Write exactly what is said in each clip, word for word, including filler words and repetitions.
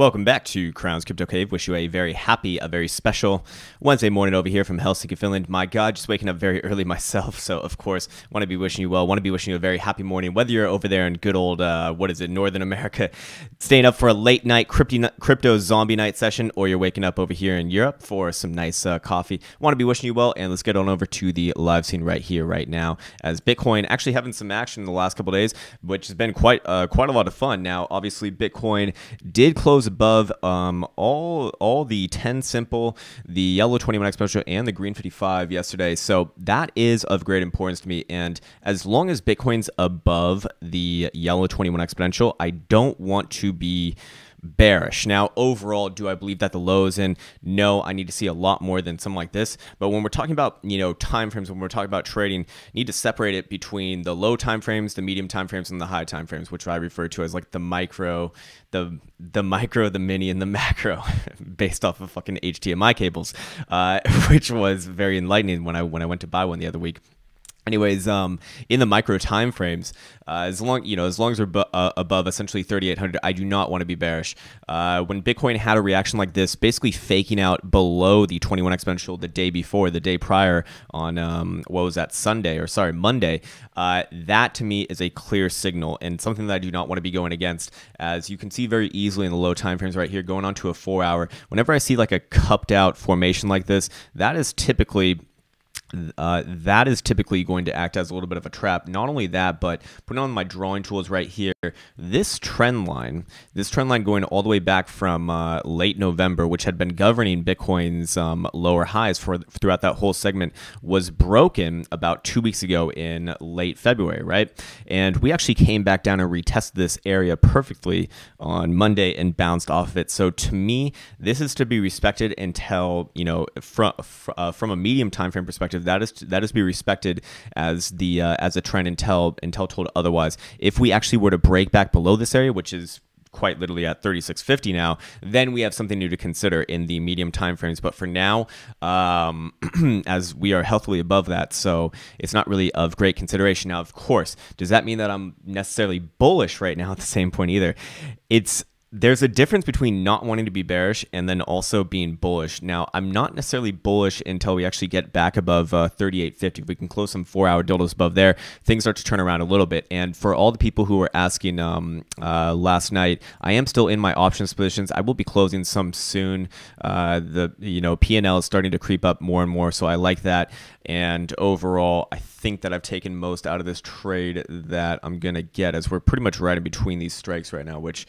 Welcome back to Crown's Crypto Cave. Wish you a very happy, a very special Wednesday morning over here from Helsinki, Finland. My God, just waking up very early myself. So, of course, want to be wishing you well. Want to be wishing you a very happy morning, whether you're over there in good old, uh, what is it, Northern America, staying up for a late night crypto, crypto zombie night session, or you're waking up over here in Europe for some nice uh, coffee. Want to be wishing you well, and let's get on over to the live scene right here, right now, as Bitcoin actually having some action in the last couple of days, which has been quite, uh, quite a lot of fun. Now, obviously, Bitcoin did close above um, all all the ten simple, the yellow twenty-one exponential, and the green fifty-five yesterday. So that is of great importance to me. And as long as Bitcoin's above the yellow twenty-one exponential, I don't want to be bearish. Now, overall, do I believe that the lows? And no, I need to see a lot more than something like this. But when we're talking about, you know, timeframes, when we're talking about trading, need to separate it between the low timeframes, the medium timeframes, and the high timeframes, which I refer to as like the micro, the the micro, the mini, and the macro, based off of fucking H D M I cables, uh, which was very enlightening when I when I went to buy one the other week. Anyways, um, in the micro time frames, uh, as long you know, as long as we're uh, above essentially thirty-eight hundred, I do not want to be bearish. Uh, when Bitcoin had a reaction like this, basically faking out below the twenty-one exponential the day before, the day prior on um, what was that Sunday or sorry Monday, uh, that to me is a clear signal and something that I do not want to be going against. As you can see very easily in the low time frames right here, going on to a four-hour. Whenever I see like a cupped out formation like this, that is typically. Uh, that is typically going to act as a little bit of a trap. Not only that, but putting on my drawing tools right here, this trend line, this trend line going all the way back from uh, late November, which had been governing Bitcoin's um, lower highs for throughout that whole segment, was broken about two weeks ago in late February, right? And we actually came back down and retested this area perfectly on Monday and bounced off of it. So to me, this is to be respected until, you know, from uh, from a medium time frame perspective. That is that is to be respected as the uh, as a trend until until told otherwise. If we actually were to break back below this area, which is quite literally at thirty-six fifty now, then we have something new to consider in the medium time frames. But for now, um, as we are healthily above that, so it's not really of great consideration. Now, of course, does that mean that I'm necessarily bullish right now at the same point either? It's There's a difference between not wanting to be bearish and then also being bullish. Now, I'm not necessarily bullish until we actually get back above uh, thirty-eight fifty. If we can close some four-hour dildos above there, things start to turn around a little bit. And for all the people who were asking um, uh, last night, I am still in my options positions. I will be closing some soon. Uh, the you know P and L is starting to creep up more and more, so I like that. And overall, I think that I've taken most out of this trade that I'm gonna get, as we're pretty much right in between these strikes right now, which.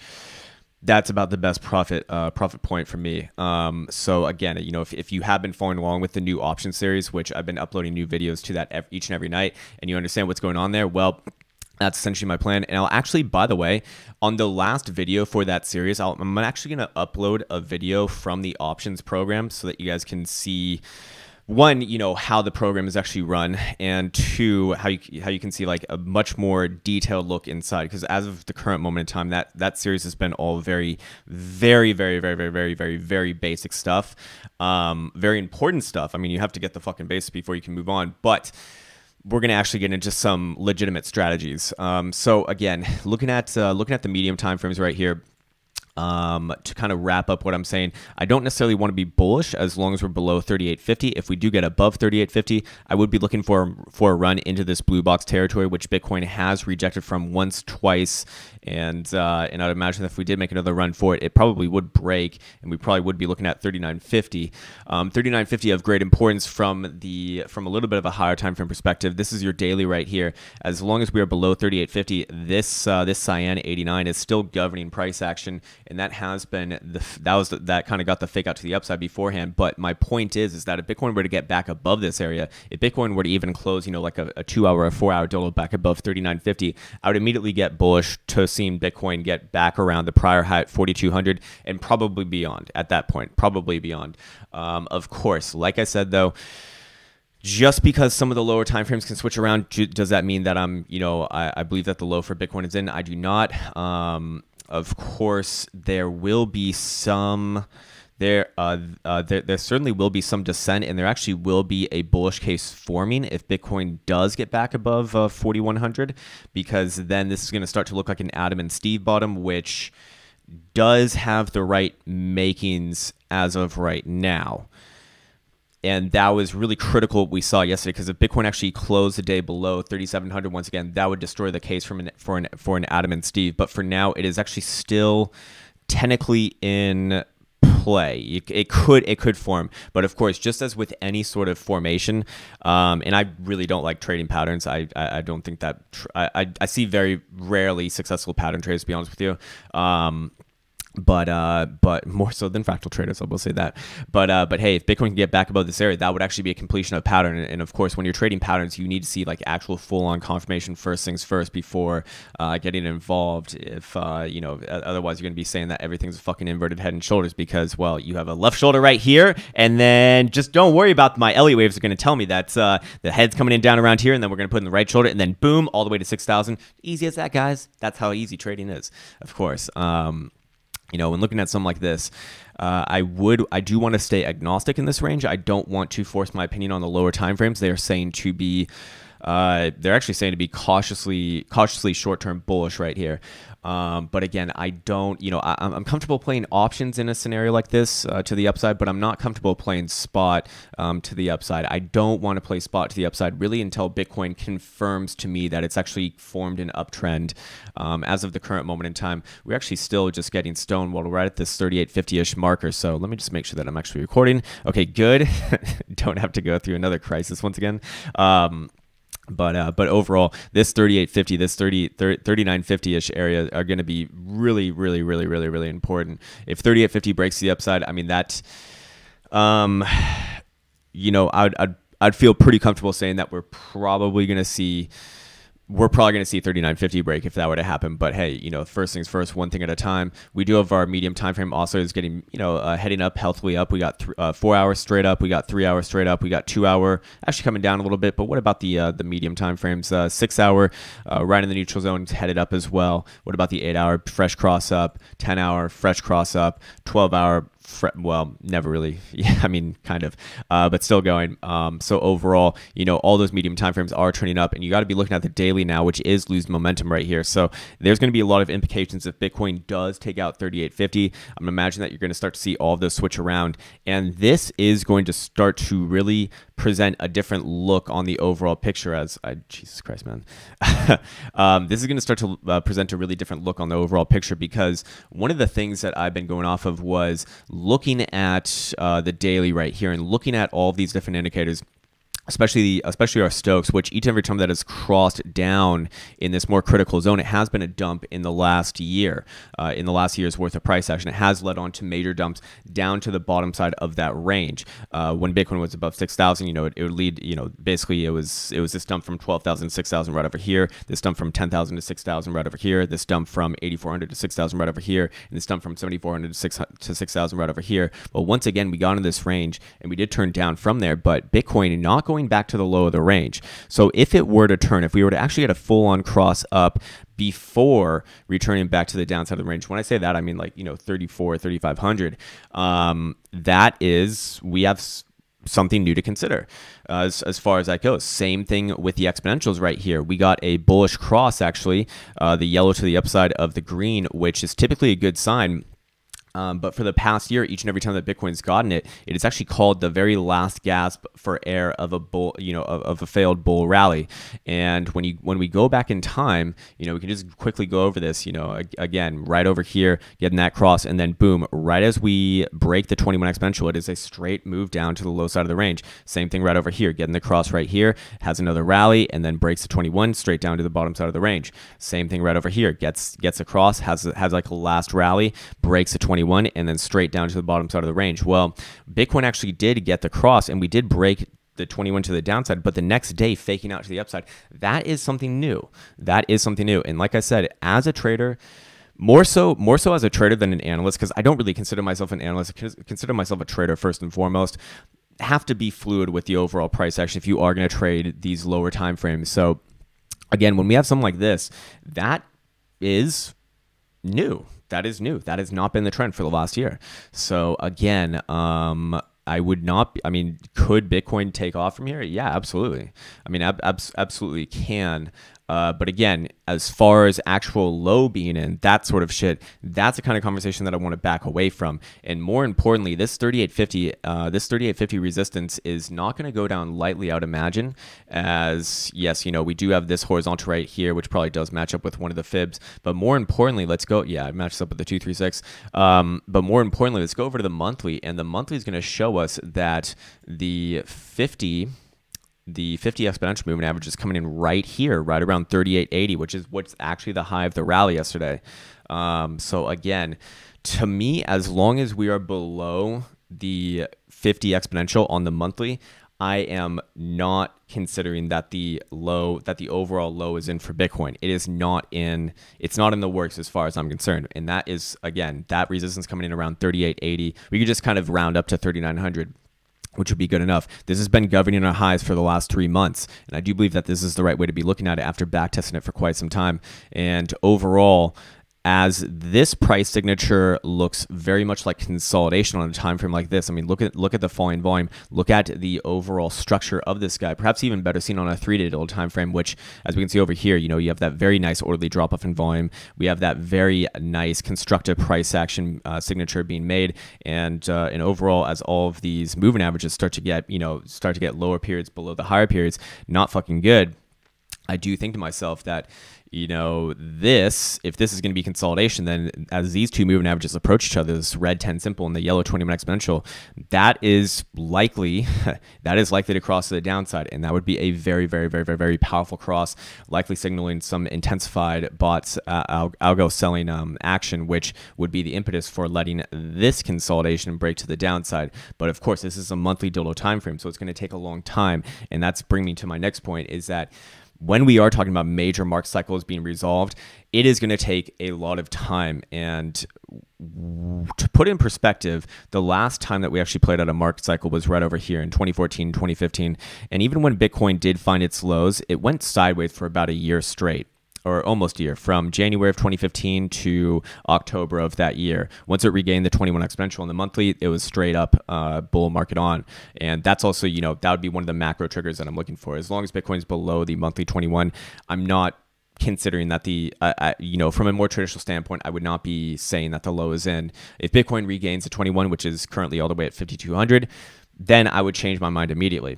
That's about the best profit uh, profit point for me. Um, so again, you know, if, if you have been following along with the new option series, which I've been uploading new videos to that each and every night, and you understand what's going on there, well, that's essentially my plan. And I'll actually, by the way, on the last video for that series, I'll, I'm actually going to upload a video from the options program so that you guys can see. One, you know, how the program is actually run, and two, how you, how you can see like a much more detailed look inside, because as of the current moment in time, that, that series has been all very, very, very, very, very, very, very, very basic stuff, um, very important stuff. I mean, you have to get the fucking basics before you can move on, but we're going to actually get into some legitimate strategies. Um, so again, looking at, uh, looking at the medium timeframes right here, Um, to kind of wrap up what I'm saying, I don't necessarily want to be bullish as long as we're below thirty-eight fifty. If we do get above thirty-eight fifty, I would be looking for, for a run into this blue box territory, which Bitcoin has rejected from once, twice. And, uh, and I'd imagine that if we did make another run for it, it probably would break, and we probably would be looking at thirty-nine fifty. Um, thirty-nine fifty of great importance from the, from a little bit of a higher time frame perspective. This is your daily right here. As long as we are below thirty-eight fifty, this, uh, this cyan eighty-nine is still governing price action. And that has been the that was the, that kind of got the fake out to the upside beforehand. But my point is, is that if Bitcoin were to get back above this area, if Bitcoin were to even close, you know, like a, a two-hour or four-hour dollar back above thirty-nine fifty, I would immediately get bullish to seeing Bitcoin get back around the prior high at forty-two hundred and probably beyond. At that point, probably beyond. Um, of course, like I said though. Just because some of the lower time frames can switch around, does that mean that I'm, you know, I, I believe that the low for Bitcoin is in? I do not. Um, of course, there will be some. There, uh, uh, there, there certainly will be some descent, and there actually will be a bullish case forming if Bitcoin does get back above uh, forty-one hundred, because then this is going to start to look like an Adam and Steve bottom, which. does have the right makings as of right now. And that was really critical what we saw yesterday, because if Bitcoin actually closed the day below thirty-seven hundred once again, that would destroy the case from an, for, an, for an Adam and Steve. But for now, it is actually still technically in play. It, it could it could form. But of course, just as with any sort of formation, um, and I really don't like trading patterns. I, I, I don't think that tr I, I, I see very rarely successful pattern trades, to be honest with you. Um, But uh, but more so than fractal traders, I will say that. But uh, but hey, if Bitcoin can get back above this area, that would actually be a completion of pattern. And of course, when you're trading patterns, you need to see like actual full-on confirmation first things first before uh, getting involved. If uh, you know, otherwise you're gonna be saying that everything's a fucking inverted head and shoulders because, well, you have a left shoulder right here, and then just don't worry about my Elliott waves are gonna tell me that uh, the head's coming in down around here, and then we're gonna put in the right shoulder, and then boom, all the way to six thousand. Easy as that, guys. That's how easy trading is, of course. Um, You know, when looking at something like this, uh, I would, I do want to stay agnostic in this range. I don't want to force my opinion on the lower time frames. They are saying to be, uh, they're actually saying to be cautiously, cautiously short-term bullish right here. Um, but again, I don't, you know, I, I'm comfortable playing options in a scenario like this uh, to the upside, but I'm not comfortable playing spot um, to the upside. I don't want to play spot to the upside really until Bitcoin confirms to me that it's actually formed an uptrend. Um, as of the current moment in time, we're actually still just getting stonewalled. We're right at this thirty-eight fifty-ish marker. So let me just make sure that I'm actually recording. Okay, good. Don't have to go through another crisis once again. Um, But uh, but overall, this thirty-eight fifty, this thirty-nine fifty-ish area are going to be really, really, really, really, really important. If thirty-eight fifty breaks the upside, I mean that, um, you know, I'd I'd, I'd feel pretty comfortable saying that we're probably going to see. We're probably going to see thirty-nine fifty break if that were to happen. But hey, you know, first things first, one thing at a time. We do have our medium time frame also is getting, you know, uh, heading up, healthily up. We got uh, four hours straight up. We got three hours straight up. We got two hour actually coming down a little bit. But what about the uh, the medium time frames? Uh, six hour uh, right in the neutral zone headed up as well. What about the eight hour fresh cross up? Ten hour fresh cross up. Twelve hour. Well, never really. Yeah, I mean, kind of, uh, but still going. Um, so overall, you know, all those medium time frames are turning up, and you got to be looking at the daily now, which is losing momentum right here. So there's going to be a lot of implications if Bitcoin does take out thirty-eight fifty. I'm imagining that you're going to start to see all of those switch around, and this is going to start to really present a different look on the overall picture. As I, Jesus Christ, man, um, this is going to start to uh, present a really different look on the overall picture, because one of the things that I've been going off of was looking at uh, the daily right here and looking at all of these different indicators, especially the, especially our Stokes, which each and every time that has crossed down in this more critical zone, it has been a dump in the last year, uh, in the last year's worth of price action. It has led on to major dumps down to the bottom side of that range. Uh, when Bitcoin was above six thousand, you know, it, it would lead, you know, basically it was, it was this dump from twelve thousand to six thousand right over here, this dump from ten thousand to six thousand right over here, this dump from eighty-four hundred to six thousand right over here, and this dump from seventy-four hundred to six thousand right over here. But once again, we got into this range and we did turn down from there, but Bitcoin not going back to the low of the range. So if it were to turn, if we were to actually get a full-on cross up before returning back to the downside of the range, when I say that, I mean like, you know, thirty-four, thirty-five hundred, um, that is, we have something new to consider uh, as, as far as that goes. Same thing with the exponentials right here. We got a bullish cross, actually, uh, the yellow to the upside of the green, which is typically a good sign. Um, but for the past year, each and every time that Bitcoin's gotten it, it is actually called the very last gasp for air of a bull, you know, of, of a failed bull rally. And when you when we go back in time, you know, we can just quickly go over this. You know, again, right over here, getting that cross, and then boom, right as we break the twenty-one exponential, it is a straight move down to the low side of the range. Same thing right over here, getting the cross right here, has another rally, and then breaks the twenty-one straight down to the bottom side of the range. Same thing right over here, gets gets a cross, has has like a last rally, breaks the twenty-one. And then straight down to the bottom side of the range. Well, Bitcoin actually did get the cross, and we did break the twenty-one to the downside, but the next day faking out to the upside. That is something new. That is something new. And like I said, as a trader, more so more so as a trader than an analyst, because I don't really consider myself an analyst. I consider myself a trader first and foremost. Have to be fluid with the overall price action if you are going to trade these lower time frames. So again, when we have something like this, that is new. That is new. That has not been the trend for the last year. So again, um, I would not, I mean, could Bitcoin take off from here? Yeah, absolutely. I mean, ab ab absolutely can. Uh, but again, as far as actual low being in, that sort of shit, that's the kind of conversation that I want to back away from. And more importantly, this thirty-eight fifty, uh, this thirty-eight fifty resistance is not going to go down lightly, I would imagine, as yes, you know, we do have this horizontal right here, which probably does match up with one of the fibs. But more importantly, let's go. Yeah, it matches up with the two three six. Um, but more importantly, let's go over to the monthly, and the monthly is going to show us that the fifty. The fifty exponential moving average is coming in right here, right around thirty-eight eighty, which is what's actually the high of the rally yesterday. Um, so again, to me, as long as we are below the fifty exponential on the monthly, I am not considering that the low, that the overall low is in for Bitcoin. It is not in, it's not in the works as far as I'm concerned. And that is, again, that resistance coming in around thirty-eight eighty. We could just kind of round up to thirty-nine hundred, which would be good enough. This has been governing our highs for the last three months. And I do believe that this is the right way to be looking at it after back testing it for quite some time. And overall, as this price signature looks very much like consolidation on a time frame like this, I mean, look at look at the falling volume, look at the overall structure of this guy, perhaps even better seen on a three-day-old time frame, which, as we can see over here, you know, you have that very nice orderly drop-off in volume. We have that very nice constructive price action uh, signature being made, and uh, and overall, as all of these moving averages start to get, you know, start to get lower periods below the higher periods, not fucking good. I do think to myself that, you know, this, if this is going to be consolidation, then as these two moving averages approach each other, this red ten simple and the yellow twenty-minute exponential, that is likely, that is likely to cross to the downside. And that would be a very, very, very, very, very powerful cross, likely signaling some intensified bots, uh, al algo selling um, action, which would be the impetus for letting this consolidation break to the downside. But of course, this is a monthly dollar time frame, so it's going to take a long time. And that's bringing me to my next point, is that when we are talking about major market cycles being resolved, it is going to take a lot of time. And to put in perspective, the last time that we actually played out a market cycle was right over here in twenty fourteen, twenty fifteen. And even when Bitcoin did find its lows, it went sideways for about a year straight, or almost a year, from January of twenty fifteen to October of that year. Once it regained the twenty-one exponential in the monthly, it was straight up uh, bull market on. And that's also, you know, that would be one of the macro triggers that I'm looking for. As long as Bitcoin's below the monthly twenty-one, I'm not considering that the, uh, I, you know, from a more traditional standpoint, I would not be saying that the low is in. If Bitcoin regains the twenty-one, which is currently all the way at fifty-two hundred, then I would change my mind immediately.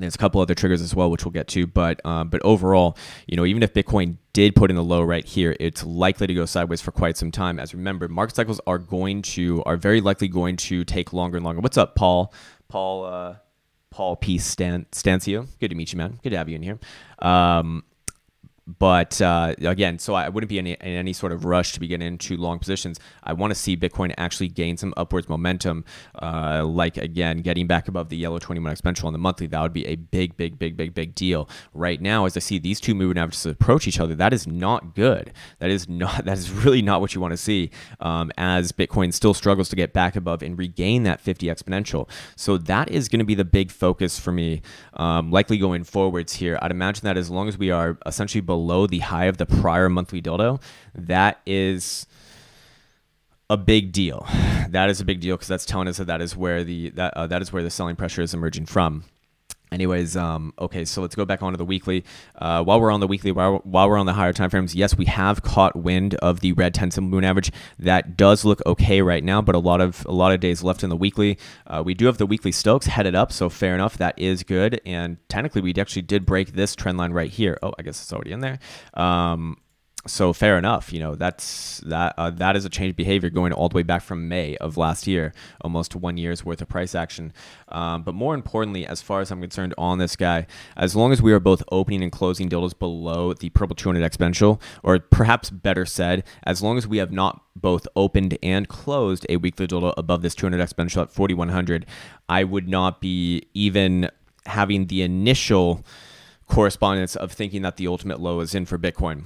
There's a couple other triggers as well, which we'll get to, but um, but overall, you know, even if Bitcoin did put in the low right here, it's likely to go sideways for quite some time. As remember, market cycles are going to are very likely going to take longer and longer. What's up, Paul? Paul uh, Paul P. Stan Stancio. Good to meet you, man. Good to have you in here. Um, But uh, again, so I wouldn't be in any, in any sort of rush to be getting into long positions. I want to see Bitcoin actually gain some upwards momentum, uh, like, again, getting back above the yellow twenty-minute exponential on the monthly. That would be a big, big, big, big, big deal. Right now, as I see these two moving averages approach each other, that is not good. That is not. That is really not what you want to see, um, as Bitcoin still struggles to get back above and regain that fifty exponential. So that is going to be the big focus for me, um, likely going forwards here. I'd imagine that as long as we are essentially below below the high of the prior monthly dildo, that is a big deal. That is a big deal, because that's telling us that that is where the that uh, that is where the selling pressure is emerging from. Anyways, um, okay, so let's go back onto the weekly. Uh, while we're on the weekly, while, while we're on the higher time frames, yes, we have caught wind of the red ten simple moving average. That does look okay right now, but a lot of a lot of days left in the weekly. Uh, we do have the weekly Stokes headed up, so fair enough, that is good. And technically, we actually did break this trend line right here. Oh, I guess it's already in there. Um, So fair enough, you know, that's that uh, that is a change of behavior going all the way back from May of last year, almost one year's worth of price action. Um, but more importantly, as far as I'm concerned on this guy, as long as we are both opening and closing dildos below the purple two hundred exponential, or perhaps better said, as long as we have not both opened and closed a weekly dildo above this two hundred exponential at forty-one hundred, I would not be even having the initial correspondence of thinking that the ultimate low is in for Bitcoin.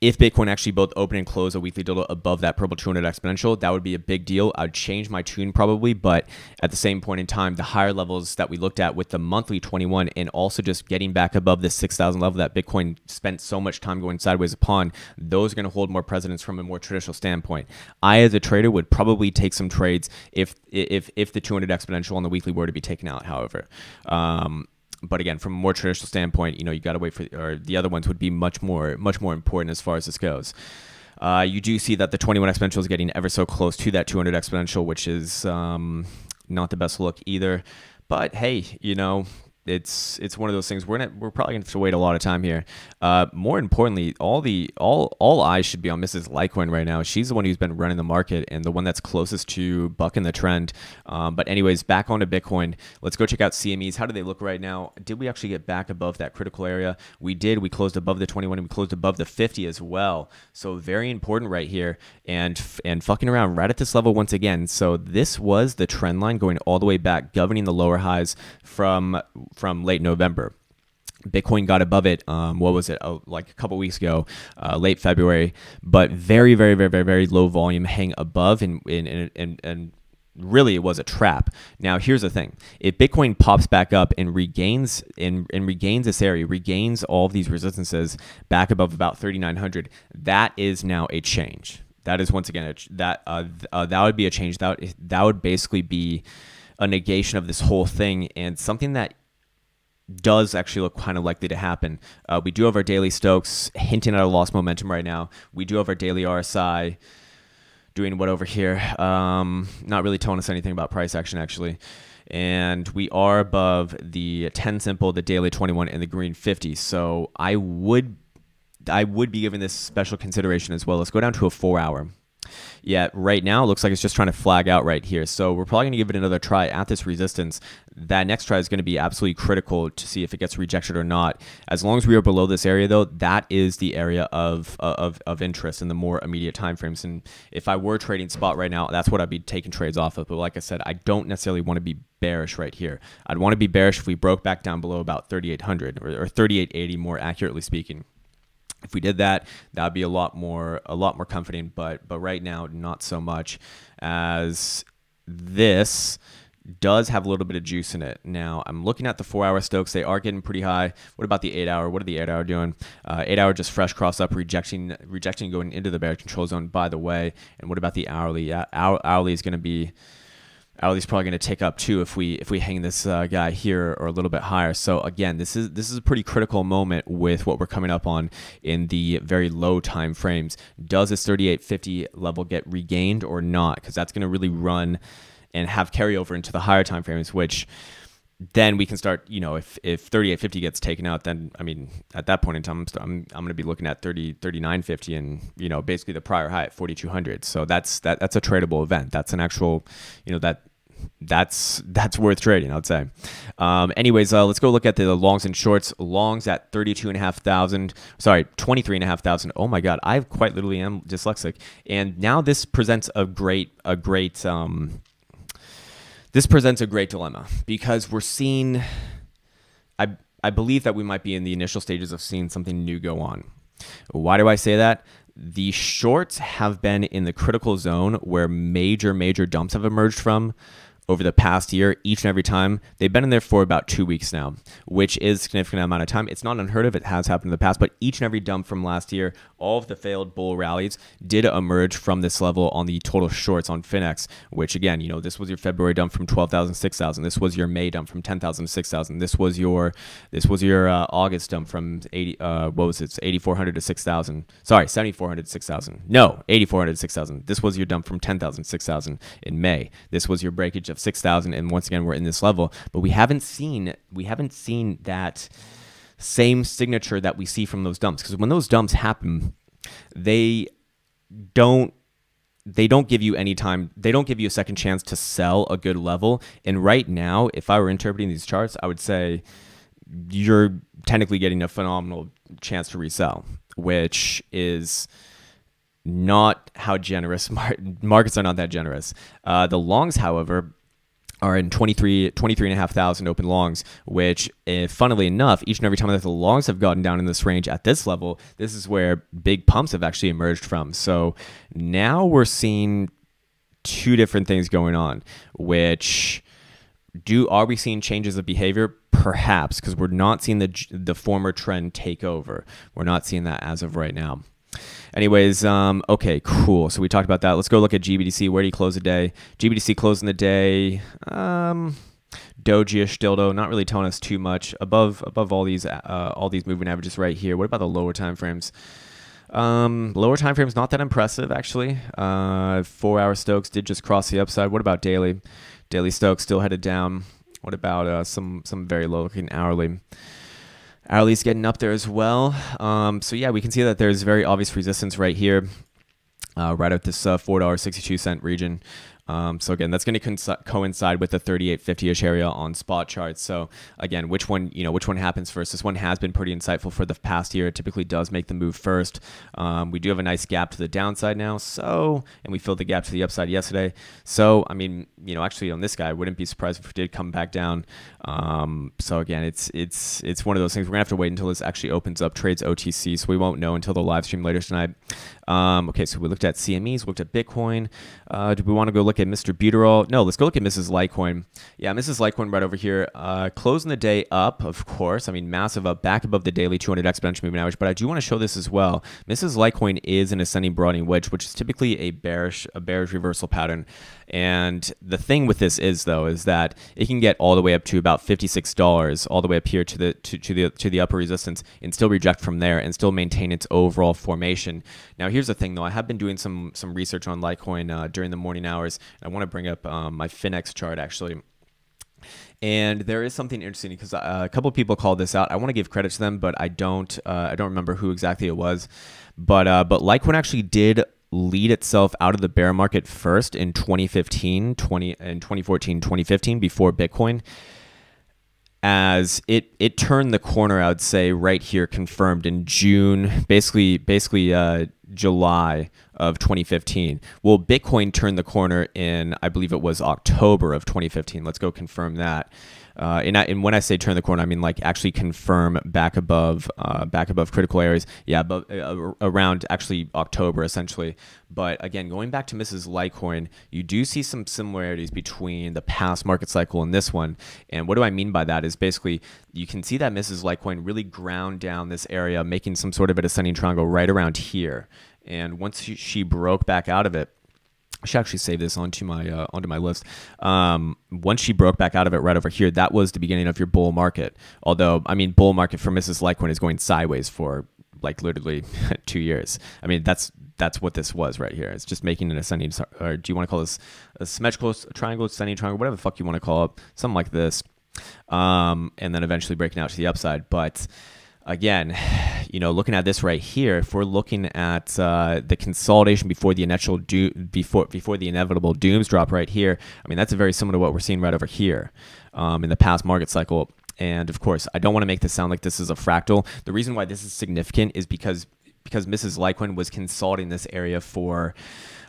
If Bitcoin actually both open and close a weekly dildo above that purple two hundred exponential, that would be a big deal. I would change my tune probably, but at the same point in time, the higher levels that we looked at with the monthly twenty-one, and also just getting back above this six thousand level that Bitcoin spent so much time going sideways upon, those are going to hold more precedence from a more traditional standpoint. I, as a trader, would probably take some trades if if if the two hundred exponential on the weekly were to be taken out, however. Um, But again, from a more traditional standpoint, you know, you got to wait for, or the other ones would be much more, much more important as far as this goes. Uh, you do see that the twenty-one exponential is getting ever so close to that two hundred exponential, which is um, not the best look either. But hey, you know, it's it's one of those things. We're gonna, we're probably gonna have to wait a lot of time here. Uh, more importantly, all the all all eyes should be on Missus Litecoin right now. She's the one who's been running the market and the one that's closest to bucking the trend. Um, but anyways, back onto Bitcoin. Let's go check out C M Es. How do they look right now? Did we actually get back above that critical area? We did. We closed above the twenty-one and we closed above the fifty as well. So very important right here, and and fucking around right at this level once again. So this was the trend line going all the way back, governing the lower highs from. from late November. Bitcoin got above it, um, what was it, oh, like a couple weeks ago, uh, late February, but very, very, very, very, very low volume hang above, and, and, and, and really it was a trap. Now, here's the thing. If Bitcoin pops back up and regains, and, and regains this area, regains all of these resistances back above about thirty-nine hundred, that is now a change. That is, once again, a, that, uh, th uh, that would be a change. That would, that would basically be a negation of this whole thing, and something that does actually look kind of likely to happen. Uh, we do have our daily Stokes hinting at a lost momentum right now. We do have our daily R S I doing what over here? Um, not really telling us anything about price action, actually. And we are above the ten simple, the daily twenty-one, and the green fifty. So I would, I would be giving this special consideration as well. Let's go down to a four hour. Yeah, right now it looks like it's just trying to flag out right here. So we're probably going to give it another try at this resistance. That next try is going to be absolutely critical to see if it gets rejected or not. As long as we are below this area, though, that is the area of of, of interest in the more immediate timeframes. And if I were trading spot right now, that's what I'd be taking trades off of. But like I said, I don't necessarily want to be bearish right here. I'd want to be bearish if we broke back down below about thirty-eight hundred or, or thirty-eight eighty, more accurately speaking. If we did that, that'd be a lot more, a lot more comforting. But, but right now, not so much, as this does have a little bit of juice in it. Now, I'm looking at the four-hour Stokes. They are getting pretty high. What about the eight-hour? What are the eight-hour doing? Uh, eight-hour just fresh cross-up, rejecting, rejecting, going into the bear control zone, by the way. And what about the hourly? Uh, hour, hourly is going to be, hourly's probably going to tick up too if we if we hang this uh, guy here or a little bit higher. So again, this is this is a pretty critical moment with what we're coming up on in the very low time frames. Does this thirty-eight fifty level get regained or not? Because that's going to really run and have carryover into the higher time frames, which then we can start. You know, if if thirty-eight fifty gets taken out, then I mean, at that point in time, I'm I'm, I'm going to be looking at thirty-nine fifty, and you know, basically the prior high at forty-two hundred. So that's that that's a tradable event. That's an actual, you know, that that's that's worth trading, I'd say. Um, anyways, uh, let's go look at the longs and shorts. Longs at thirty-two and a half thousand. Sorry, twenty-three and a half thousand. Oh my God, I quite literally am dyslexic. And now this presents a great a great. Um, This presents a great dilemma, because we're seeing, I, I believe that we might be in the initial stages of seeing something new go on. Why do I say that? The shorts have been in the critical zone where major, major dumps have emerged from over the past year, each and every time. They've been in there for about two weeks now, which is a significant amount of time. It's not unheard of. It has happened in the past, but each and every dump from last year, all of the failed bull rallies did emerge from this level on the total shorts on Finex, which again, you know, this was your February dump from twelve thousand to six thousand. This was your May dump from ten thousand to six thousand. This was your, this was your uh, August dump from eighty, uh, what was it? eighty-four hundred to six thousand. Sorry, seventy-four hundred to six thousand. No, eighty-four hundred to six thousand. This was your dump from ten thousand to six thousand in May. This was your breakage of six thousand, and once again we're in this level, but we haven't seen we haven't seen that same signature that we see from those dumps, because when those dumps happen, they don't they don't give you any time. They don't give you a second chance to sell a good level. And right now, if I were interpreting these charts, I would say you're technically getting a phenomenal chance to resell, which is not how generous mar markets are. Not that generous. Uh, the longs, however, are in twenty-three, twenty-three and a half thousand open longs, which, if, funnily enough, each and every time that the longs have gotten down in this range at this level, this is where big pumps have actually emerged from. So now we're seeing two different things going on, which do, are we seeing changes of behavior? Perhaps, because we're not seeing the, the former trend take over. We're not seeing that as of right now. Anyways, um, okay, cool. So we talked about that. Let's go look at G B D C. Where do you close the day? G B D C closing the day. Um, Doji-ish dildo, not really telling us too much above above all these uh, all these moving averages right here. What about the lower time frames? Um, lower time frames, not that impressive actually. Uh, four-hour Stokes did just cross the upside. What about daily? Daily Stokes still headed down. What about uh, some some very low-looking hourly? Hourly's getting up there as well. Um, so yeah, we can see that there's very obvious resistance right here, uh, right at this uh, four dollars and sixty-two cents region. Um, so again, that's going to coincide with the thirty-eight fifty-ish area on spot charts. So again, which one, you know, which one happens first? This one has been pretty insightful for the past year. It typically does make the move first. Um, we do have a nice gap to the downside now. So, and we filled the gap to the upside yesterday. So, I mean, you know, actually on this guy, I wouldn't be surprised if it did come back down. Um, so again, it's, it's, it's one of those things. We're gonna have to wait until this actually opens up, trades O T C. So we won't know until the live stream later tonight. Um, okay. So we looked at C M Es, looked at Bitcoin. Uh, do we want to go look at Mister Buterol? No, let's go look at Missus Litecoin. Yeah, Missus Litecoin right over here. Uh, closing the day up, of course. I mean, massive up, back above the daily two hundred exponential moving average. But I do want to show this as well. Missus Litecoin is an ascending broadening wedge, which is typically a bearish, a bearish reversal pattern. And the thing with this is, though, is that it can get all the way up to about fifty-six dollars, all the way up here to the to, to the to the upper resistance, and still reject from there, and still maintain its overall formation. Now, here's the thing, though. I have been doing some some research on Litecoin uh, during the morning hours. I want to bring up um, my Finex chart, actually. And there is something interesting because uh, a couple of people called this out. I want to give credit to them, but I don't. Uh, I don't remember who exactly it was. But uh, but Litecoin actually did lead itself out of the bear market first in twenty fifteen, twenty and twenty fourteen, twenty fifteen, before Bitcoin. As it it turned the corner, I would say right here, confirmed in June, basically basically uh, July of twenty fifteen. Well, Bitcoin turned the corner in, I believe it was October of twenty fifteen. Let's go confirm that. Uh, and, I, and when I say turn the corner, I mean like actually confirm back above, uh, back above critical areas. Yeah, but uh, around actually October essentially. But again, going back to Missus Litecoin, you do see some similarities between the past market cycle and this one. And what do I mean by that is basically you can see that Missus Litecoin really ground down this area, making some sort of an ascending triangle right around here. And once she, she broke back out of it, I should actually save this onto my uh, onto my list. Um, once she broke back out of it right over here, that was the beginning of your bull market. Although, I mean, bull market for Missus Litecoin is going sideways for like literally two years. I mean, that's that's what this was right here. It's just making an ascending, or do you want to call this a symmetrical triangle, ascending triangle, whatever the fuck you want to call it, something like this. Um, and then eventually breaking out to the upside. But again, you know, looking at this right here, if we're looking at uh, the consolidation before the initial do before before the inevitable dooms drop right here, I mean that's very similar to what we're seeing right over here um, in the past market cycle. And of course, I don't want to make this sound like this is a fractal. The reason why this is significant is because because Missus Litecoin was consolidating this area for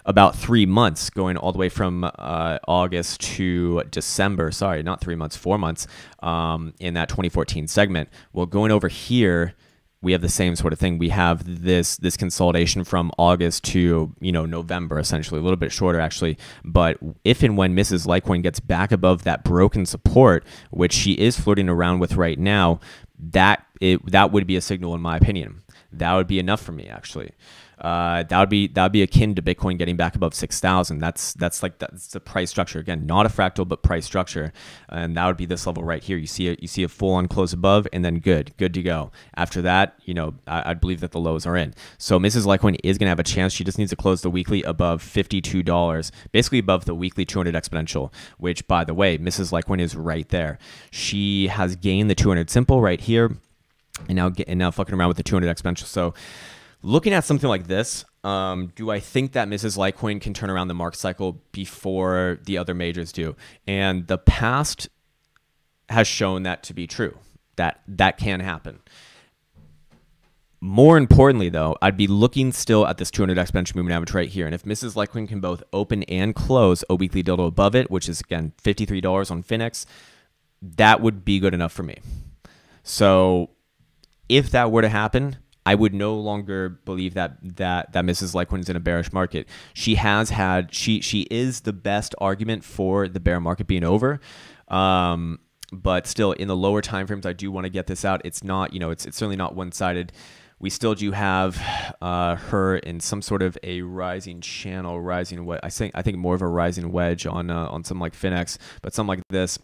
about three months, going all the way from uh, August to December. Sorry, not three months, four months um, in that twenty fourteen segment. Well, going over here, we have the same sort of thing. We have this this consolidation from August to, you know, November, essentially, a little bit shorter, actually. But if and when Missus Litecoin gets back above that broken support, which she is flirting around with right now, that it, that would be a signal, in my opinion. That would be enough for me, actually. Uh, that would be that would be akin to Bitcoin getting back above six thousand. That's that's like that's the price structure again, not a fractal, but price structure, and that would be this level right here. You see a, you see a full on close above, and then good, good to go. After that, you know, I, I believe that the lows are in. So Missus Litecoin is gonna have a chance. She just needs to close the weekly above fifty-two dollars, basically above the weekly two hundred exponential. Which, by the way, Missus Litecoin is right there. She has gained the two hundred simple right here, and now get, and now fucking around with the two hundred exponential. So, looking at something like this, um, do I think that Missus Litecoin can turn around the market cycle before the other majors do? And the past has shown that to be true, that that can happen. More importantly, though, I'd be looking still at this two hundred exponential moving average right here. And if Missus Litecoin can both open and close a weekly dildo above it, which is, again, fifty-three dollars on Finex, that would be good enough for me. So if that were to happen, I would no longer believe that that that Missus Litecoin is in a bearish market. She has had she she is the best argument for the bear market being over, um, but still in the lower time frames, I do want to get this out. It's not you know it's it's certainly not one sided. We still do have uh, her in some sort of a rising channel, rising what I think I think more of a rising wedge on uh, on something like Finex, but something like this.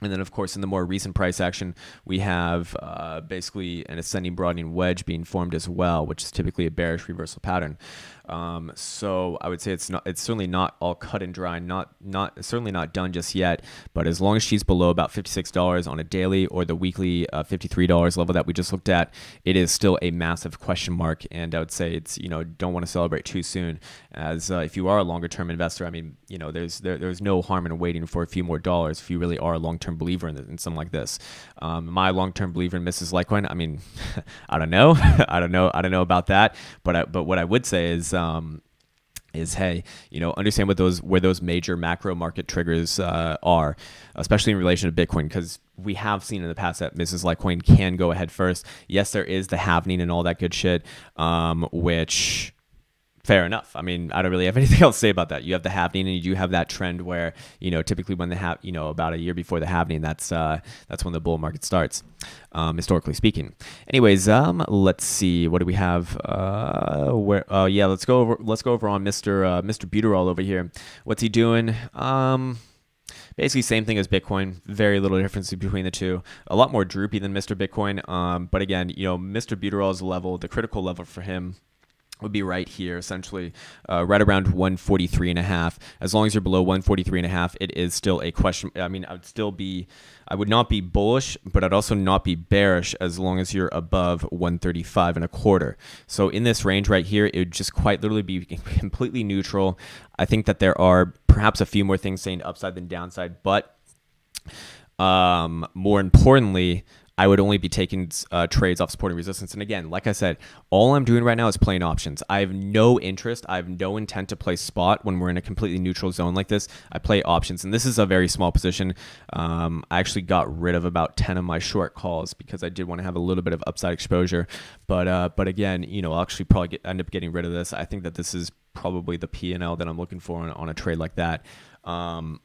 And then, of course, in the more recent price action, we have uh, basically an ascending broadening wedge being formed as well, which is typically a bearish reversal pattern. Um, so I would say it's not, it's certainly not all cut and dry, not, not, certainly not done just yet. But as long as she's below about fifty-six dollars on a daily or the weekly uh, fifty-three dollars level that we just looked at, it is still a massive question mark. And I would say it's, you know, don't want to celebrate too soon, as uh, if you are a longer term investor, I mean, you know, there's, there, there's no harm in waiting for a few more dollars if you really are a long-term believer in, the, in something like this. Um, my long-term believer in Missus Litecoin, I mean, I don't know, I don't know, I don't know about that. But I, but what I would say is, um, is hey, you know, understand what those where those major macro market triggers uh, are, especially in relation to Bitcoin, because we have seen in the past that Missus Litecoin can go ahead first. Yes, there is the halvening and all that good shit, um, which. Fair enough. I mean, I don't really have anything else to say about that. You have the halvening, and you do have that trend where, you know, typically when the half, you know, about a year before the halvening, that's uh, that's when the bull market starts, um, historically speaking. Anyways, um, let's see. What do we have? Uh, where? Oh, uh, yeah. Let's go over. Let's go over on Mister Uh, Mister Buterol over here. What's he doing? Um. Basically same thing as Bitcoin, very little difference between the two. A lot more droopy than Mister Bitcoin. Um, but again, you know, Mister Buterol's level, the critical level for him, would be right here, essentially, uh, right around one forty-three and a half. As long as you're below one forty-three and a half, it is still a question. I mean, I would still be, I would not be bullish, but I'd also not be bearish as long as you're above one thirty-five and a quarter. So in this range right here, it would just quite literally be completely neutral. I think that there are perhaps a few more things saying upside than downside, but um, more importantly, I would only be taking uh, trades off supporting resistance. And again, like I said, all I'm doing right now is playing options. I have no interest. I have no intent to play spot when we're in a completely neutral zone like this. I play options, and this is a very small position. Um, I actually got rid of about ten of my short calls because I did want to have a little bit of upside exposure. But uh, but again, you know, I'll actually probably get, end up getting rid of this. I think that this is probably the P and L that I'm looking for on, on a trade like that. Um,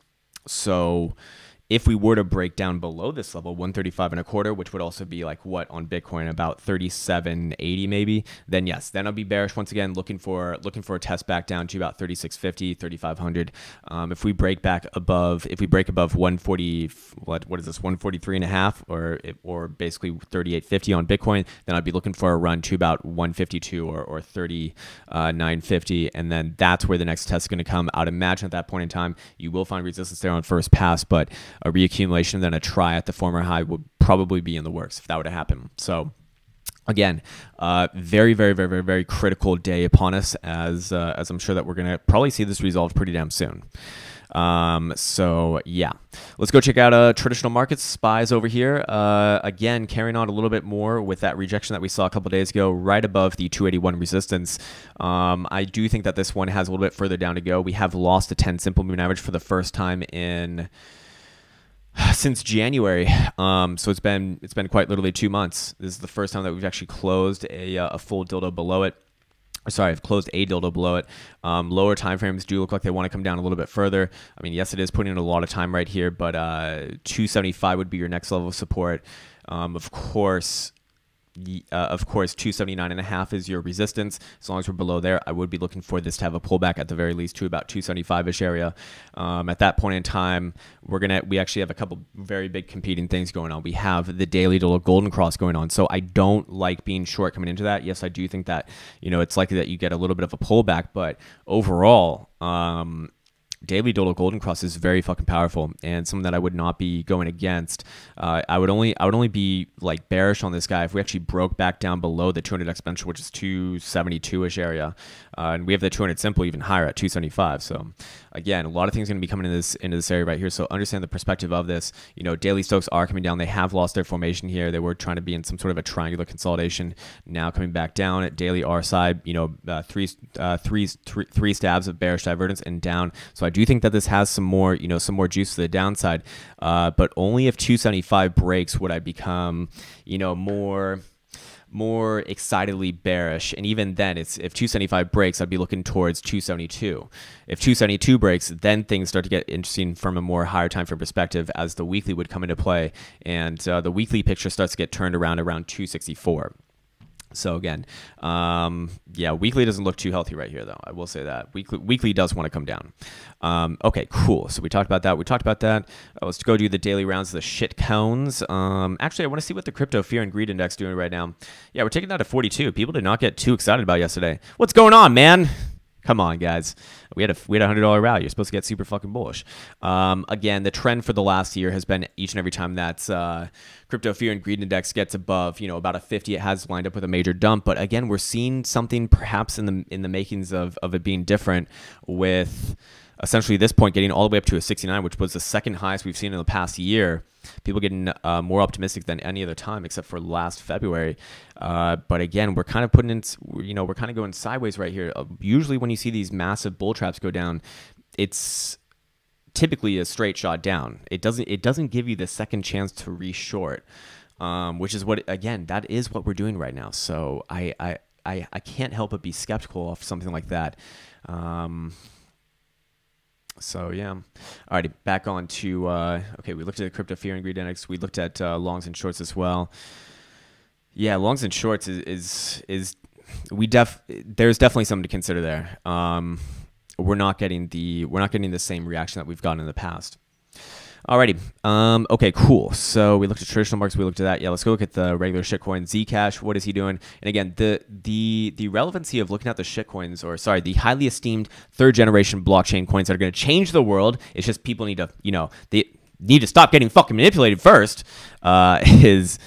so. If we were to break down below this level, one thirty-five and a quarter, which would also be like what on Bitcoin, about thirty-seven eighty maybe, then yes, then I'll be bearish once again, looking for looking for a test back down to about thirty-six fifty, thirty-five hundred. Um, if we break back above, if we break above one forty, what what is this, one forty-three and a half, or or basically thirty-eight fifty on Bitcoin, then I'd be looking for a run to about one fifty-two or or thirty-nine fifty, uh, and then that's where the next test is going to come. I'd imagine at that point in time, you will find resistance there on first pass, but a reaccumulation, then a try at the former high would probably be in the works if that were to happen. So again, uh, very, very, very, very, very critical day upon us, as uh, as I'm sure that we're going to probably see this resolved pretty damn soon. Um, so yeah, let's go check out uh, traditional markets, SPYs over here. Uh, again, carrying on a little bit more with that rejection that we saw a couple days ago, right above the two eighty-one resistance. Um, I do think that this one has a little bit further down to go. We have lost a ten simple moving average for the first time in... since January, um, so it's been it's been quite literally two months. This is the first time that we've actually closed a uh, a full dildo below it. Sorry, I've closed a dildo below it. Um, lower time frames do look like they want to come down a little bit further. I mean, yes, it is putting in a lot of time right here, but uh, two seventy-five would be your next level of support. Um, of course. Uh, of course, two seventy-nine and a half is your resistance. As long as we're below there, I would be looking for this to have a pullback at the very least to about two seventy-five-ish area. Um, at that point in time, we're gonna we actually have a couple very big competing things going on. We have the daily dollar golden cross going on, so I don't like being short coming into that. Yes, I do think that, you know, it's likely that you get a little bit of a pullback, but overall, um, daily dollar golden cross is very fucking powerful and something that I would not be going against. Uh, I would only I would only be like bearish on this guy if we actually broke back down below the two hundred exponential, which is two seventy-two-ish area, uh, and we have the two hundred simple even higher at two seventy-five. So again, a lot of things going to be coming into this into this area right here. So understand the perspective of this. You know, daily stocks are coming down. They have lost their formation here. They were trying to be in some sort of a triangular consolidation. Now coming back down at daily R S I. You know, uh, three, uh, three, three, three stabs of bearish divergence and down. So I do think that this has some more, you know, some more juice to the downside, uh, but only if two seventy-five breaks would I become, you know, more, more excitedly bearish. And even then, it's if two seventy-five breaks, I'd be looking towards two seventy-two. If two seventy-two breaks, then things start to get interesting from a more higher time frame perspective, as the weekly would come into play, and uh, the weekly picture starts to get turned around around two sixty-four. So again, um, yeah, weekly doesn't look too healthy right here, though. I will say that. Weekly, weekly does want to come down. Um, okay, cool. So we talked about that. We talked about that. Uh, let's go do the daily rounds of the shit cones. Um, actually, I want to see what the crypto fear and greed index is doing right now. Yeah, we're taking that to forty-two. People did not get too excited about yesterday. What's going on, man? Come on, guys. We had a we had a hundred dollar rally. You're supposed to get super fucking bullish. Um, again, the trend for the last year has been each and every time that uh, crypto fear and greed index gets above, you know, about a fifty, it has lined up with a major dump. But again, we're seeing something perhaps in the in the makings of of it being different, with essentially this point getting all the way up to a sixty-nine, which was the second highest we've seen in the past year. People getting uh, more optimistic than any other time, except for last February. Uh, but again, we're kind of putting in, you know, we're kind of going sideways right here. Uh, usually when you see these massive bull traps go down, it's typically a straight shot down. It doesn't, it doesn't give you the second chance to re-short, um, which is what, again, that is what we're doing right now. So I, I, I, I can't help but be skeptical of something like that. Um, So yeah, alrighty. Back on to uh, okay. We looked at the crypto fear and greed index. We looked at uh, longs and shorts as well. Yeah, longs and shorts is is, is we def there's definitely something to consider there. Um, we're not getting the we're not getting the same reaction that we've gotten in the past. Alrighty. Um, okay, cool. So we looked at traditional markets. We looked at that. Yeah, let's go look at the regular shitcoin. Zcash, what is he doing? And again, the the the relevancy of looking at the shitcoins, or sorry, the highly esteemed third generation blockchain coins that are going to change the world. It's just people need to, you know, they need to stop getting fucking manipulated first. Uh, is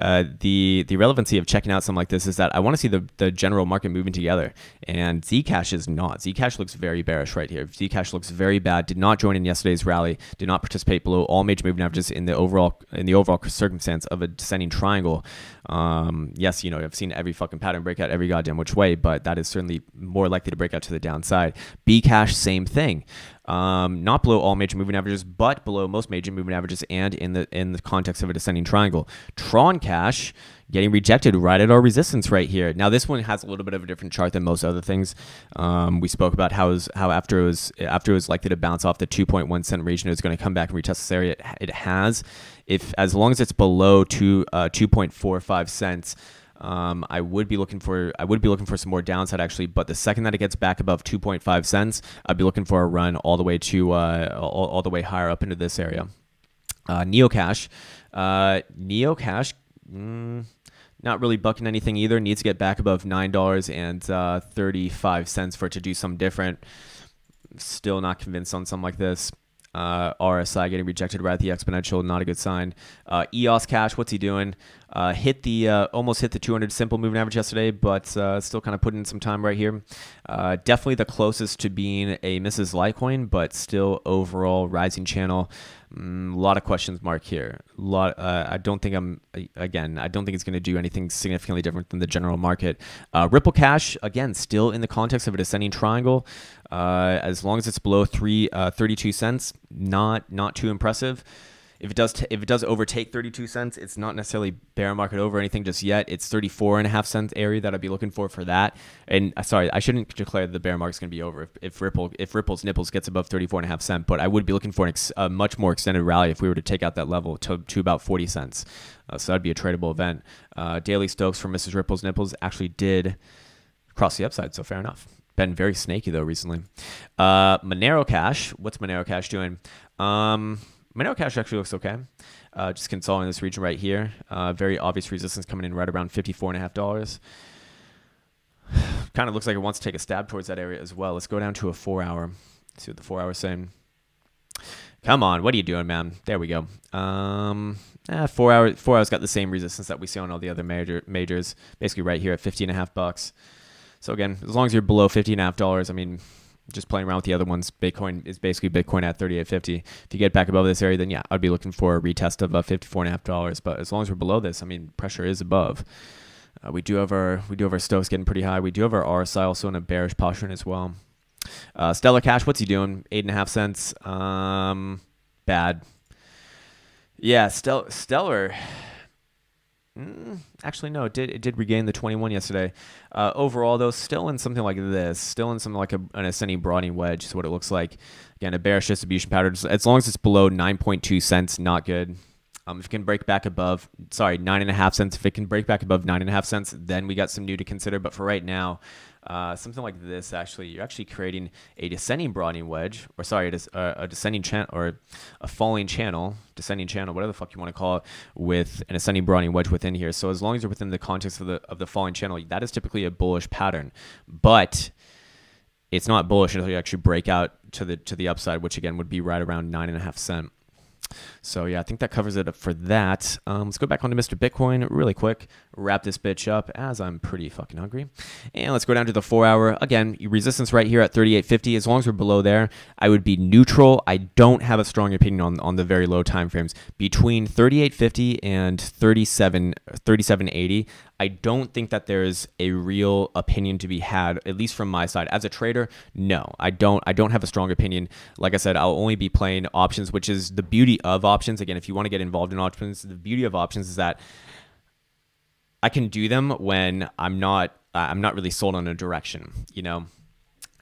uh, the the relevancy of checking out something like this is that I want to see the the general market moving together. And Zcash is not. Zcash looks very bearish right here. Zcash looks very bad. Did not join in yesterday's rally. Did not participate below all major moving averages in the overall in the overall circumstance of a descending triangle. Um, yes, you know, I've seen every fucking pattern break out every goddamn which way, but that is certainly more likely to break out to the downside. Bcash, same thing. Um, not below all major moving averages, but below most major moving averages, and in the in the context of a descending triangle. Tron Cash getting rejected right at our resistance right here. Now this one has a little bit of a different chart than most other things. Um, we spoke about how is how after it was after it was likely to bounce off the two point one cent region, it was going to come back and retest this area. It, it has. If as long as it's below two uh, two point four five cents. Um, I would be looking for I would be looking for some more downside actually, but the second that it gets back above two point five cents, I'd be looking for a run all the way to uh, all, all the way higher up into this area. Uh, Neocash, uh, Neocash, mm, not really bucking anything either. Needs to get back above nine dollars and uh, thirty-five cents for it to do something different. Still not convinced on something like this. Uh, R S I getting rejected right at the exponential, not a good sign. Uh, E O S Cash, what's he doing? Uh, hit the uh, almost hit the two hundred simple moving average yesterday, but uh, still kind of putting in some time right here. Uh, definitely the closest to being a Missus Litecoin, but still overall rising channel. A mm, lot of questions mark here. A lot. Uh, I don't think I'm again. I don't think it's going to do anything significantly different than the general market. Uh, Ripple Cash again, still in the context of a descending triangle. Uh, as long as it's below three uh, thirty-two cents, not not too impressive. If it does, t if it does overtake thirty-two cents, it's not necessarily bear market over or anything just yet. It's thirty-four and a half cents area that I'd be looking for for that. And uh, sorry, I shouldn't declare that the bear market's going to be over if, if Ripple, if Ripple's nipples gets above thirty-four and a half cent. But I would be looking for an ex a much more extended rally if we were to take out that level to, to about forty cents. Uh, so that'd be a tradable event. Uh, Daily Stokes for Missus Ripple's nipples actually did cross the upside, so fair enough. Been very snaky though recently. Uh, Monero Cash, what's Monero Cash doing? Um... Monero Cash actually looks okay. Uh, just consolidating this region right here. Uh, very obvious resistance coming in right around fifty-four and a half dollars. Kind of looks like it wants to take a stab towards that area as well. Let's go down to a four hour. Let's see what the four hour is saying. Come on, what are you doing, man? There we go. Um, eh, four hour. Four hours got the same resistance that we see on all the other major majors. Basically right here at fifty and a half bucks. So again, as long as you're below fifty and a half dollars, I mean, just playing around with the other ones. Bitcoin is basically Bitcoin at thirty-eight fifty. If you get back above this area, then yeah, I'd be looking for a retest of uh, fifty-four and a half dollars. But as long as we're below this, I mean, pressure is above. Uh, we do have our we do have our Stokes getting pretty high. We do have our R S I also in a bearish posture as well. Uh, Stellar Cash, what's he doing? Eight and a half cents. Um, bad. Yeah, Stel Stellar. Actually, no, it did, it did regain the twenty-one yesterday. Uh, overall, though, still in something like this, still in something like a, an ascending broadening wedge is what it looks like. Again, a bearish distribution pattern. As long as it's below nine point two cents, not good. Um, if it can break back above, sorry, nine and a half cents, if it can break back above nine and a half cents, then we got some new to consider. But for right now, uh, something like this, actually, you're actually creating a descending Brownian wedge, or sorry, it is a, a descending channel, or a falling channel, descending channel, whatever the fuck you want to call it, with an ascending Brownian wedge within here. So as long as you're within the context of the of the falling channel, that is typically a bullish pattern. But it's not bullish until you actually break out to the to the upside, which again would be right around nine and a half cent. So yeah, I think that covers it up for that. Um, let's go back onto Mister Bitcoin really quick, wrap this bitch up as I'm pretty fucking hungry. And let's go down to the four hour. Again, resistance right here at thirty-eight fifty. As long as we're below there, I would be neutral. I don't have a strong opinion on, on the very low time frames. Between thirty-eight fifty and thirty-seven, thirty-seven eighty, I don't think that there is a real opinion to be had, at least from my side. As a trader, no, I don't, I don't have a strong opinion. Like I said, I'll only be playing options, which is the beauty of options. Again, if you want to get involved in options, the beauty of options is that I can do them when I'm not, I'm not really sold on a direction, you know,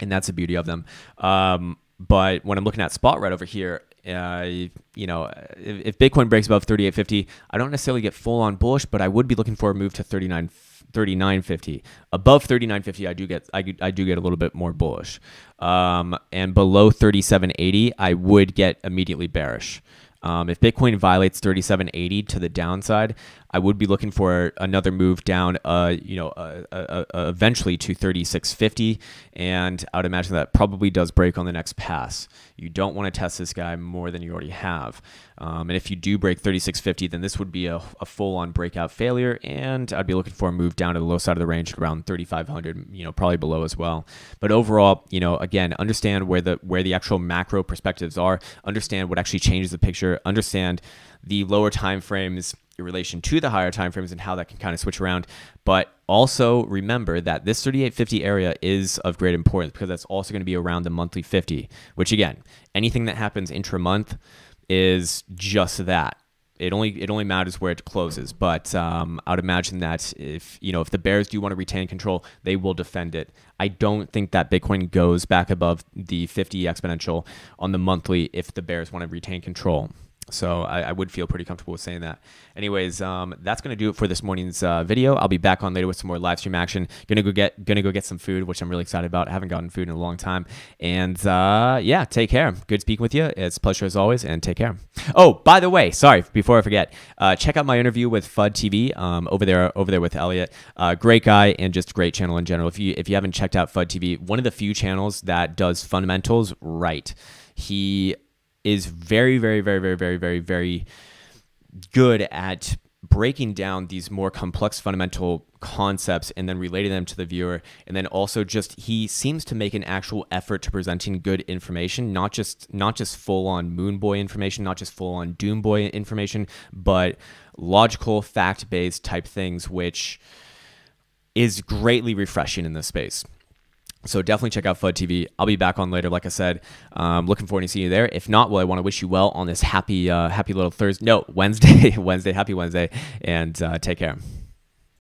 and that's the beauty of them. Um, but when I'm looking at spot right over here, Uh, you know, if, if Bitcoin breaks above thirty-eight fifty, I don't necessarily get full on bullish, but I would be looking for a move to thirty-nine fifty. Above thirty-nine fifty, I do get, I, I do get a little bit more bullish. Um, and below thirty-seven eighty, I would get immediately bearish. Um, if Bitcoin violates thirty-seven eighty to the downside, I would be looking for another move down, uh, you know, uh, uh, uh, eventually to thirty-six fifty, and I would imagine that probably does break on the next pass. You don't want to test this guy more than you already have, um, and if you do break thirty-six fifty, then this would be a, a full-on breakout failure, and I'd be looking for a move down to the low side of the range around thirty-five hundred, you know, probably below as well. But overall, you know, again, understand where the where the actual macro perspectives are, understand what actually changes the picture, understand the lower time frames in relation to the higher time frames and how that can kind of switch around. But also remember that this thirty-eight fifty area is of great importance, because that's also going to be around the monthly fifty, which again, anything that happens intra-month is just that. It only it only matters where it closes. But um, I would imagine that if you know if the bears do want to retain control, they will defend it. I don't think that Bitcoin goes back above the fifty exponential on the monthly if the bears want to retain control. So I, I would feel pretty comfortable with saying that. Anyways, um, that's gonna do it for this morning's uh, video. I'll be back on later with some more live stream action. Gonna go get gonna go get some food, which I'm really excited about. I haven't gotten food in a long time. And uh, yeah, take care. Good speaking with you. It's a pleasure as always, and take care. Oh, by the way, sorry, before I forget, uh, check out my interview with F U D T V um, over there over there with Elliot. Uh, great guy and just great channel in general. If you if you haven't checked out F U D T V, one of the few channels that does fundamentals right. He is very, very, very, very, very, very, very good at breaking down these more complex fundamental concepts and then relating them to the viewer. And then also just, he seems to make an actual effort to presenting good information, not just, not just full on moon boy information, not just full on doom boy information, but logical, fact-based type things, which is greatly refreshing in this space. So definitely check out F U D T V. I'll be back on later, like I said. Um, looking forward to seeing you there. If not, well, I want to wish you well on this happy, uh, happy little Thursday. No, Wednesday. Wednesday. Happy Wednesday. And uh, take care.